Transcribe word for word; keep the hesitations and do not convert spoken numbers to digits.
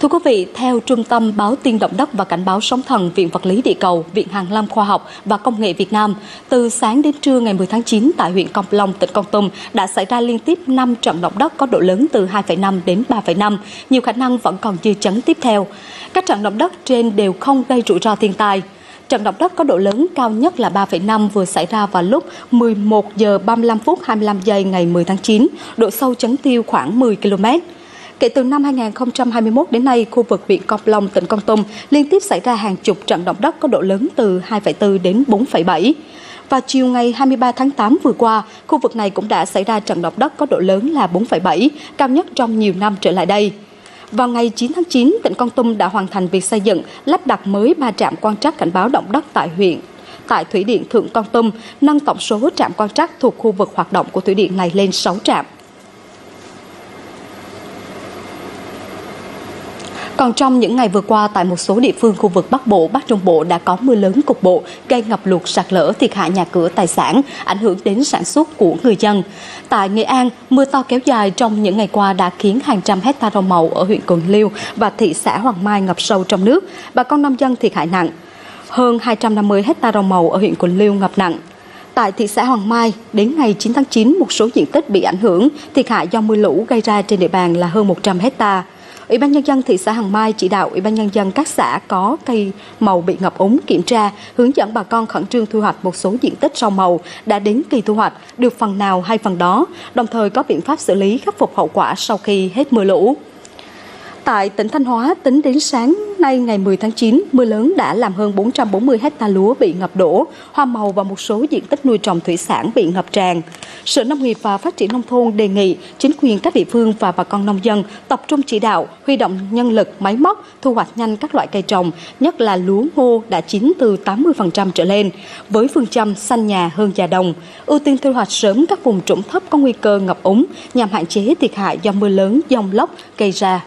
Thưa quý vị, theo Trung tâm Báo tin Động đất và Cảnh báo Sóng thần Viện Vật lý Địa cầu, Viện Hàn lâm Khoa học và Công nghệ Việt Nam, từ sáng đến trưa ngày mười tháng chín tại huyện Kon Plông, tỉnh Kon Tum đã xảy ra liên tiếp năm trận động đất có độ lớn từ hai phẩy năm đến ba phẩy năm, nhiều khả năng vẫn còn dư chấn tiếp theo. Các trận động đất trên đều không gây rủi ro thiên tai. Trận động đất có độ lớn cao nhất là ba phẩy năm vừa xảy ra vào lúc mười một giờ ba mươi lăm phút hai mươi lăm giây ngày mười tháng chín, độ sâu chấn tiêu khoảng mười ki lô mét. Kể từ năm hai nghìn không trăm hai mươi mốt đến nay, khu vực huyện Kon Plông, tỉnh Kon Tum liên tiếp xảy ra hàng chục trận động đất có độ lớn từ hai phẩy bốn đến bốn phẩy bảy. Và chiều ngày hai mươi ba tháng tám vừa qua, khu vực này cũng đã xảy ra trận động đất có độ lớn là bốn phẩy bảy, cao nhất trong nhiều năm trở lại đây. Vào ngày chín tháng chín, tỉnh Kon Tum đã hoàn thành việc xây dựng, lắp đặt mới ba trạm quan trắc cảnh báo động đất tại huyện, tại Thủy điện Thượng Kon Tum, nâng tổng số trạm quan trắc thuộc khu vực hoạt động của thủy điện này lên sáu trạm. Còn trong những ngày vừa qua, tại một số địa phương khu vực Bắc Bộ, Bắc Trung Bộ đã có mưa lớn cục bộ gây ngập lụt, sạt lở, thiệt hại nhà cửa, tài sản, ảnh hưởng đến sản xuất của người dân. Tại Nghệ An, mưa to kéo dài trong những ngày qua đã khiến hàng trăm hectare rau màu ở huyện Quỳnh Lưu và thị xã Hoàng Mai ngập sâu trong nước, bà con nông dân thiệt hại nặng. Hơn hai trăm năm mươi hectare rau màu ở huyện Quỳnh Lưu ngập nặng. Tại thị xã Hoàng Mai, đến ngày chín tháng chín, một số diện tích bị ảnh hưởng, thiệt hại do mưa lũ gây ra trên địa bàn là hơn một trăm hectare. Ủy ban Nhân dân thị xã Hoàng Mai chỉ đạo Ủy ban Nhân dân các xã có cây màu bị ngập úng kiểm tra, hướng dẫn bà con khẩn trương thu hoạch một số diện tích rau màu đã đến kỳ thu hoạch, được phần nào hay phần đó, đồng thời có biện pháp xử lý khắc phục hậu quả sau khi hết mưa lũ. Tại tỉnh Thanh Hóa, tính đến sáng nay ngày mười tháng chín, mưa lớn đã làm hơn bốn trăm bốn mươi hectare lúa bị ngập đổ, hoa màu và một số diện tích nuôi trồng thủy sản bị ngập tràn. Sở Nông nghiệp và Phát triển Nông thôn đề nghị chính quyền các địa phương và bà con nông dân tập trung chỉ đạo, huy động nhân lực, máy móc, thu hoạch nhanh các loại cây trồng, nhất là lúa ngô đã chín từ tám mươi phần trăm trở lên, với phương châm xanh nhà hơn già đồng, ưu tiên thu hoạch sớm các vùng trũng thấp có nguy cơ ngập úng nhằm hạn chế thiệt hại do mưa lớn, dông lốc gây ra.